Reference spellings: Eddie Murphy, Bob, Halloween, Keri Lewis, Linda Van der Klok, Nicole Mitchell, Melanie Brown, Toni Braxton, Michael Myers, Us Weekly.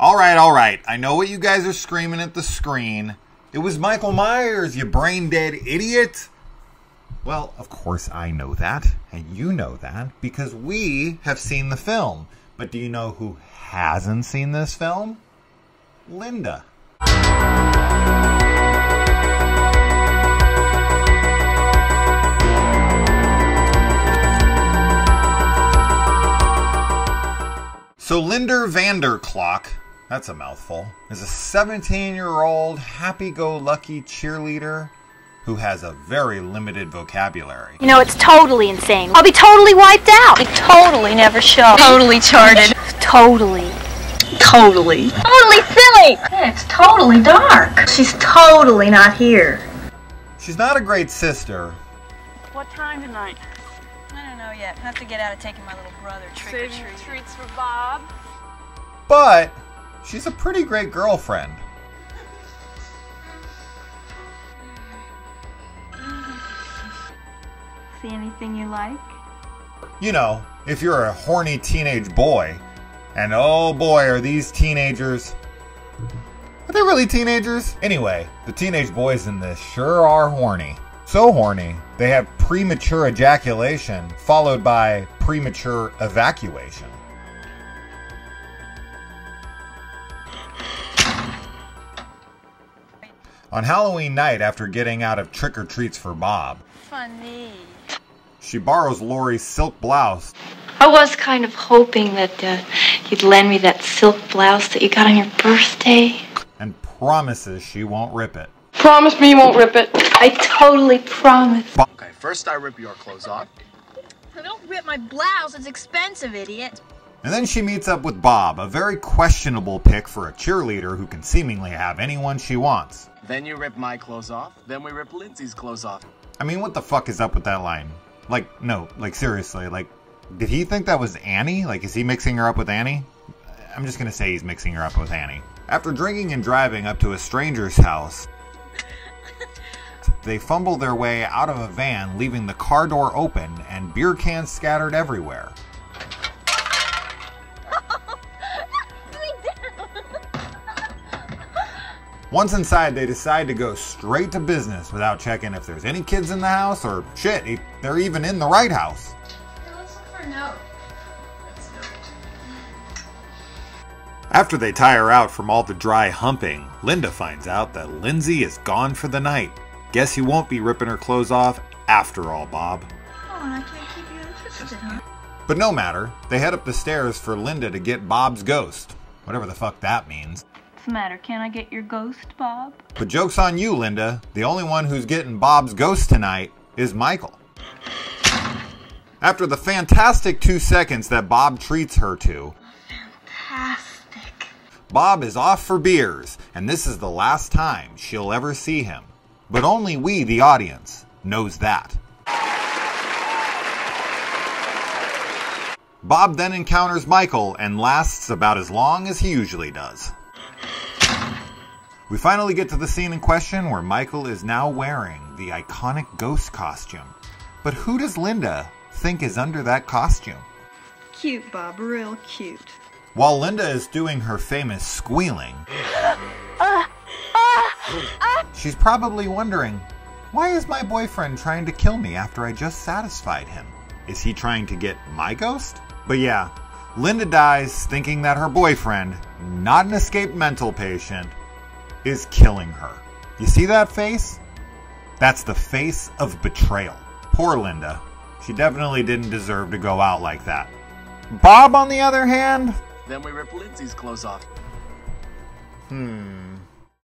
All right. I know what you guys are screaming at the screen. It was Michael Myers, you brain-dead idiot. Well, of course I know that, and you know that, because we have seen the film. But do you know who hasn't seen this film? Linda. So Linda Van der Klok, that's a mouthful, is a 17-year-old happy-go-lucky cheerleader who has a very limited vocabulary. You know, it's totally insane. I'll be totally wiped out. I totally never show. Totally charted. Totally. Totally silly. Yeah, it's totally dark. She's totally not here. She's not a great sister. What time tonight? I don't know yet. I have to get out of taking my little brother trick-or-treat. Saving treats for Bob. But she's a pretty great girlfriend. See anything you like? You know, if you're a horny teenage boy, and oh boy, are these teenagers. Are they really teenagers? Anyway, the teenage boys in this sure are horny. So horny, they have premature ejaculation followed by premature evacuation. On Halloween night, after getting out of trick-or-treats for Bob, funny, she borrows Lori's silk blouse. I was kind of hoping that you'd lend me that silk blouse that you got on your birthday. And promises she won't rip it. Promise me you won't rip it. I totally promise. Okay, first I rip your clothes off. I don't rip my blouse. It's expensive, idiot. And then she meets up with Bob, a very questionable pick for a cheerleader who can seemingly have anyone she wants. Then you rip my clothes off. Then we rip Lindsay's clothes off. I mean, what the fuck is up with that line? Like, no, like, seriously, like, did he think that was Annie? Like, is he mixing her up with Annie? I'm just gonna say he's mixing her up with Annie. After drinking and driving up to a stranger's house, they fumble their way out of a van, leaving the car door open and beer cans scattered everywhere. Once inside, they decide to go straight to business without checking if there's any kids in the house or, shit, if they're even in the right house. Hey, let's look for a note. That's note. After they tire out from all the dry humping, Linda finds out that Lindsay is gone for the night. Guess you won't be ripping her clothes off after all, Bob. Oh, and I can't keep you interested, huh? But no matter, they head up the stairs for Linda to get Bob's ghost. Whatever the fuck that means. What's the matter? Can I get your ghost, Bob? But joke's on you, Linda. The only one who's getting Bob's ghost tonight is Michael. After the fantastic 2 seconds that Bob treats her to, fantastic, Bob is off for beers, and this is the last time she'll ever see him. But only we, the audience, knows that. Bob then encounters Michael and lasts about as long as he usually does. We finally get to the scene in question where Michael is now wearing the iconic ghost costume. But who does Linda think is under that costume? Cute, Bob, real cute. While Linda is doing her famous squealing, she's probably wondering, why is my boyfriend trying to kill me after I just satisfied him? Is he trying to get my ghost? But yeah, Linda dies thinking that her boyfriend, not an escaped mental patient, is killing her. You see that face? That's the face of betrayal. Poor Linda. She definitely didn't deserve to go out like that. Bob, on the other hand, then we rip Lindsay's clothes off.